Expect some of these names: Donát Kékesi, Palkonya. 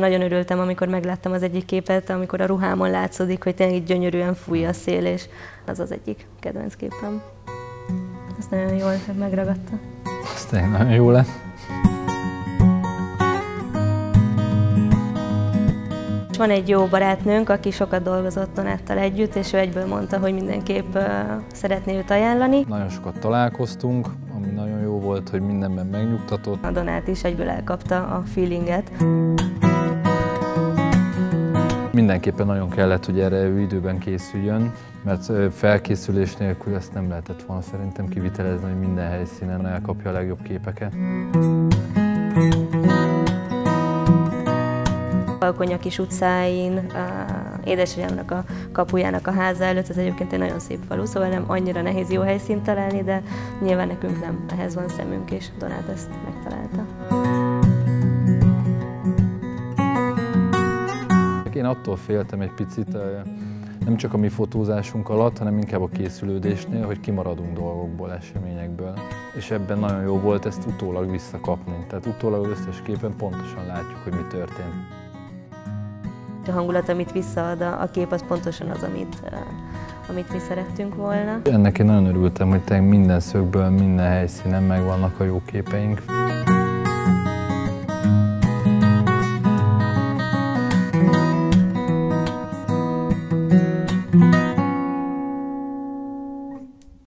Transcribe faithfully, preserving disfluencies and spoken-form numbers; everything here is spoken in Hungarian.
Nagyon örültem, amikor megláttam az egyik képet, amikor a ruhámon látszódik, hogy tényleg gyönyörűen fúj a szél, és az az egyik kedvenc képem. Ezt nagyon jól megragadta. Ez tényleg nagyon jó lett. Van egy jó barátnőnk, aki sokat dolgozott Donáttal együtt, és ő egyből mondta, hogy mindenképp szeretné őt ajánlani. Nagyon sokat találkoztunk, ami nagyon jó volt, hogy mindenben megnyugtatott. A Donát is egyből elkapta a feelinget. Mindenképpen nagyon kellett, hogy erre ő időben készüljön, mert felkészülés nélkül ezt nem lehetett volna szerintem kivitelezni, hogy minden helyszínen elkapja a legjobb képeket. Palkonya kis utcáin, édesanyámnak a kapujának a háza előtt, ez egyébként egy nagyon szép falu, szóval nem annyira nehéz jó helyszínt találni, de nyilván nekünk nem, ehhez van szemünk, és Donát ezt megtalálta. Én attól féltem egy picit, nem csak a mi fotózásunk alatt, hanem inkább a készülődésnél, hogy kimaradunk dolgokból, eseményekből. És ebben nagyon jó volt ezt utólag visszakapni. Tehát utólag összes képen pontosan látjuk, hogy mi történt. A hangulat, amit visszaad a kép, az pontosan az, amit, amit mi szerettünk volna. Ennek én nagyon örültem, hogy minden szögből, minden helyszínen megvannak a jó képeink.